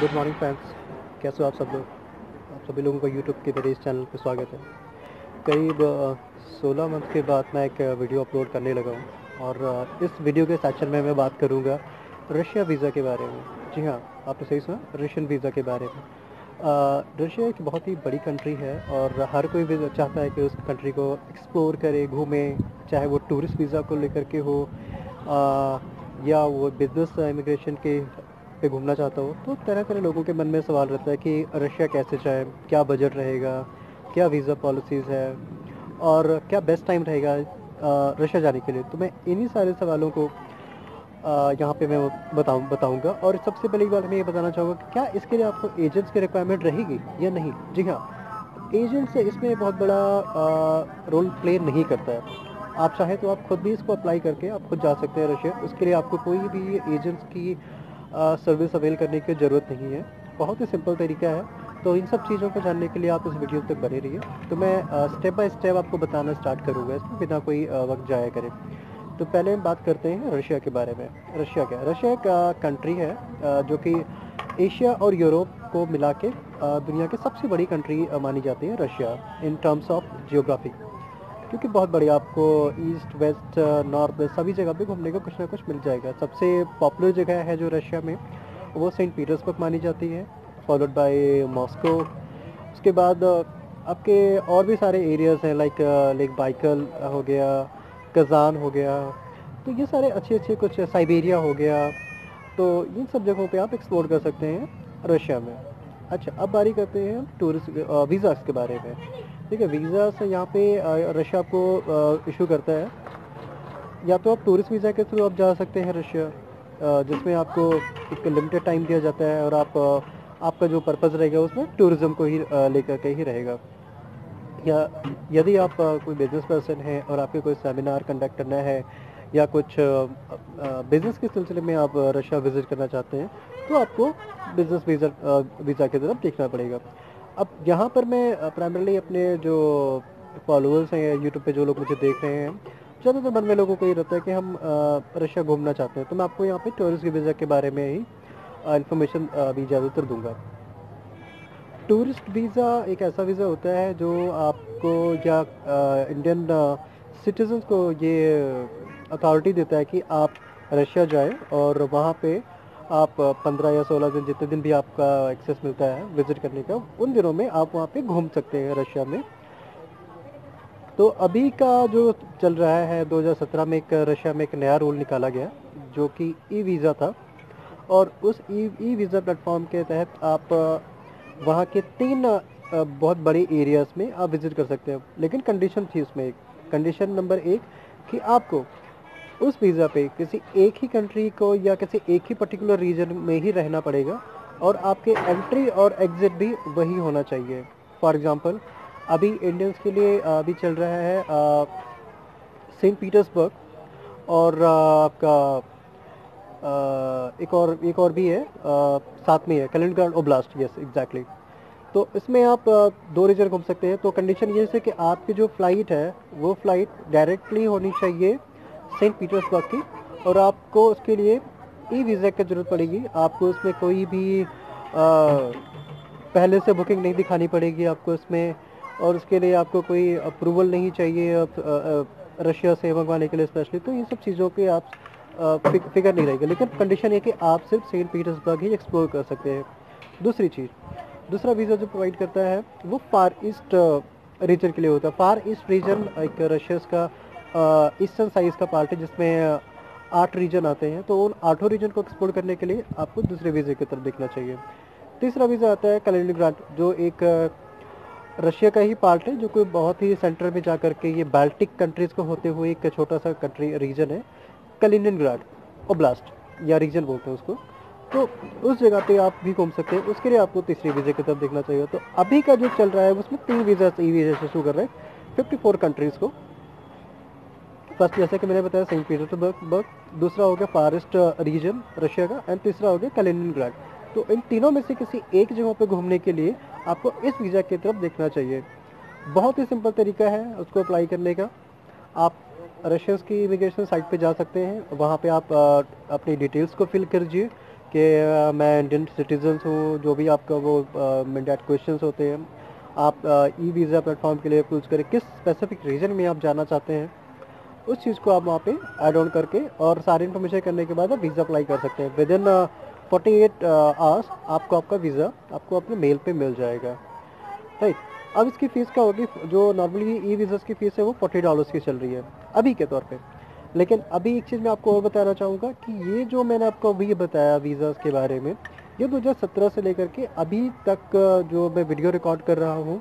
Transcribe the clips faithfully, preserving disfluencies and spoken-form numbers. Good morning friends, कैसे हो आप सब लोग। आप सभी लोगों का YouTube के मेरे इस चैनल पर स्वागत है। करीब सोलह मंथ के बाद मैं एक वीडियो अपलोड करने लगा हूँ और इस वीडियो के सेक्शन में मैं बात करूँगा रशिया वीज़ा के बारे में। जी हाँ, आपने सही सुना, रशियन वीज़ा के बारे में। रशिया एक बहुत ही बड़ी कंट्री है और हर कोई भी चाहता है कि उस कंट्री को एक्सप्लोर करे, घूमे, चाहे वो टूरिस्ट वीज़ा को लेकर के हो आ, या वो बिज़नेस इमिग्रेशन के पे घूमना चाहता हो। तो तरह तरह लोगों के मन में सवाल रहता है कि रशिया कैसे जाए, क्या बजट रहेगा, क्या वीज़ा पॉलिसीज़ है और क्या बेस्ट टाइम रहेगा रशिया जाने के लिए। तो मैं इन्हीं सारे सवालों को यहाँ पे मैं बताऊँ बताऊँगा और सबसे पहली बात मैं ये बताना चाहूँगा कि क्या इसके लिए आपको एजेंट्स की रिक्वायरमेंट रहेगी या नहीं। जी हाँ, एजेंट्स इसमें बहुत बड़ा आ, रोल प्ले नहीं करता है। आप चाहें तो आप खुद भी इसको अप्लाई करके आप खुद जा सकते हैं रशिया। उसके लिए आपको कोई भी एजेंट्स की आ, सर्विस अवेल करने की ज़रूरत नहीं है, बहुत ही सिंपल तरीका है। तो इन सब चीज़ों को जानने के लिए आप इस वीडियो तक बने रहिए। तो मैं आ, स्टेप बाय स्टेप आपको बताना स्टार्ट करूँगा, इसमें बिना कोई आ, वक्त जाया करें। तो पहले हम बात करते हैं रशिया के बारे में। रशिया क्या है? रशिया एक कंट्री है जो कि एशिया और यूरोप को मिला के दुनिया की सबसे बड़ी कंट्री मानी जाती है Russia in terms of geography, क्योंकि बहुत बड़ी, आपको ईस्ट वेस्ट नॉर्थ वेस्ट सभी जगह पे घूमने को कुछ ना कुछ मिल जाएगा। सबसे पॉपुलर जगह है जो रशिया में वो सेंट पीटर्सबर्ग मानी जाती है, फॉलोड बाय मॉस्को। उसके बाद आपके और भी सारे एरियाज़ हैं, लाइक लेक बाइकल हो गया, कज़ान हो गया, तो ये सारे अच्छे अच्छे कुछ, साइबेरिया हो गया। तो इन सब जगहों पे आप एक्सप्लोर कर सकते हैं रशिया में। अच्छा, अब बारी करते हैं टूरिस्ट वीज़ा के बारे में। ठीक है, वीज़ा से यहाँ पे रशिया आपको इशू करता है, या तो आप टूरिस्ट वीज़ा के थ्रू आप जा सकते हैं रशिया, जिसमें आपको एक लिमिटेड टाइम दिया जाता है और आप आपका जो पर्पज़ रहेगा उसमें टूरिज़्म को ही लेकर के ही रहेगा। या यदि आप कोई बिज़नेस पर्सन हैं और आपके कोई सेमिनार कंडक्ट करना है या कुछ बिज़नेस के सिलसिले में आप रशिया विज़िट करना चाहते हैं तो आपको बिज़नेस वीज़ा वीज़ा की तरफ देखना पड़ेगा। अब यहाँ पर मैं प्राइमरली अपने जो फॉलोअर्स हैं यूट्यूब पे जो लोग मुझे देख रहे हैं, ज़्यादातर मन में लोगों को ये रहता है कि हम रशिया घूमना चाहते हैं, तो मैं आपको यहाँ पर टूरिस्ट वीज़ा के बारे में ही इन्फॉर्मेशन भी ज़्यादातर दूँगा। टूरिस्ट वीज़ा एक ऐसा वीज़ा होता है जो आपको या इंडियन सिटीजन्स को ये अथॉरिटी देता है कि आप रशिया जाएं और वहाँ पे आप पंद्रह या सोलह दिन, जितने दिन भी आपका एक्सेस मिलता है विज़िट करने का, उन दिनों में आप वहाँ पे घूम सकते हैं रशिया में। तो अभी का जो चल रहा है दो हज़ार सत्रह में एक रशिया में एक नया रूल निकाला गया जो कि ई वीज़ा था, और उस ई वीज़ा प्लेटफॉर्म के तहत आप वहाँ के तीन बहुत बड़े एरियाज़ में आप विज़िट कर सकते हैं। लेकिन कंडीशन थी उसमें, एक कंडीशन नंबर एक कि आपको उस वीज़ा पे किसी एक ही कंट्री को या किसी एक ही पर्टिकुलर रीजन में ही रहना पड़ेगा और आपके एंट्री और एग्ज़िट भी वही होना चाहिए। फॉर एग्ज़ाम्पल, अभी इंडियंस के लिए अभी चल रहा है सेंट पीटर्सबर्ग और आपका एक और एक और भी है साथ में है कलिनग्राड ओब्लास्ट। Yes, exactly. तो इसमें आप दो रीजन घूम सकते हैं। तो कंडीशन ये है कि आपकी जो फ़्लाइट है वो फ़्लाइट डायरेक्टली होनी चाहिए सेंट पीटर्सबर्ग की, और आपको उसके लिए ई वीज़ा की ज़रूरत पड़ेगी। आपको उसमें कोई भी आ, पहले से बुकिंग नहीं दिखानी पड़ेगी आपको इसमें, और उसके लिए आपको कोई अप्रूवल नहीं चाहिए रशिया से मंगवाने के लिए स्पेशली। तो ये सब चीज़ों के आप फिक्र नहीं रहेगा, लेकिन कंडीशन है कि आप सिर्फ सेंट पीटर्सबर्ग ही एक्सप्लोर कर सकते हैं। दूसरी चीज़, दूसरा वीज़ा जो प्रोवाइड करता है वो फार ईस्ट रीजन के लिए होता है। फार ईस्ट रीजन एक रशिया का ईस्टर्न साइज का पार्ट है जिसमें आठ रीजन आते हैं, तो उन आठों रीजन को एक्सप्लोर करने के लिए आपको दूसरे वीज़े की तरफ देखना चाहिए। तीसरा वीज़ा आता है कलिनिंग्राड, जो एक रशिया का ही पार्ट है, जो कोई बहुत ही सेंटर में जा करके ये बाल्टिक कंट्रीज़ को होते हुए एक छोटा सा कंट्री रीजन है, कलिनिनग्राड ओब्लास्ट या रीजन बोलते हैं उसको। तो उस जगह पे आप भी घूम सकते हैं, उसके लिए आपको तीसरी वीज़ा की तरफ देखना चाहिए। तो अभी का जो चल रहा है उसमें तीन वीज़ा ई वीज़ा से शुरू कर रहे हैं फिफ्टी फोर कंट्रीज़ को। फर्स्ट, जैसे कि मैंने बताया, सेंट पीटर्सबर्ग, दूसरा हो गया फॉरेस्ट रीजन रशिया का, एंड तीसरा हो गया कलिनिनग्राड। तो इन तीनों में से किसी एक जगह पर घूमने के लिए आपको इस वीज़ा की तरफ देखना चाहिए। बहुत ही सिंपल तरीका है उसको अप्लाई करने का। आप रशियंस की इमिग्रेशन साइट पे जा सकते हैं, वहाँ पे आप अपनी डिटेल्स को फिल कीजिए, कि मैं इंडियन सिटीजन हूँ, जो भी आपका वो मैंडेट क्वेश्चंस होते हैं, आप ई वीज़ा प्लेटफॉर्म के लिए यूज करें, किस स्पेसिफिक रीजन में आप जाना चाहते हैं, उस चीज़ को आप वहाँ पे ऐड ऑन करके और सारी इन्फॉर्मेशन करने के बाद आप वीज़ा अप्लाई कर सकते हैं। Within forty eight hours आपको आपका वीज़ा आपको अपने मेल पे मिल जाएगा, राइट। अब इसकी फ़ीस क्या होगी, जो नॉर्मली ई वीज़ा की फ़ीस है वो फोर्टी डॉलर्स की चल रही है अभी के तौर पे। लेकिन अभी एक चीज़ मैं आपको और बताना चाहूँगा कि ये जो मैंने आपको अभी बताया वीज़ा के बारे में, ये दो हज़ार सत्रह से लेकर के अभी तक जो मैं वीडियो रिकॉर्ड कर रहा हूँ,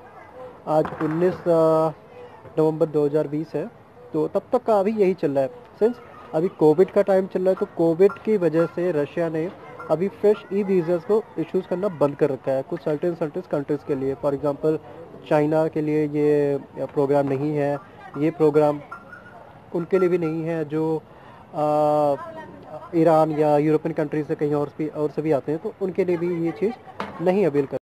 आज उन्नीस नवम्बर दो हज़ार बीस है, तो तब तक का अभी यही चल रहा है। सिंस अभी कोविड का टाइम चल रहा है, तो कोविड की वजह से रशिया ने अभी फ्रेश ई वीज़ा को इशूज़ करना बंद कर रखा है कुछ सर्टेन सर्टेन कंट्रीज़ के लिए। फॉर एग्जांपल चाइना के लिए ये प्रोग्राम नहीं है, ये प्रोग्राम उनके लिए भी नहीं है जो ईरान या यूरोपियन कंट्रीज से कहीं और भी और सभी आते हैं, तो उनके लिए भी ये चीज़ नहीं अवेल कर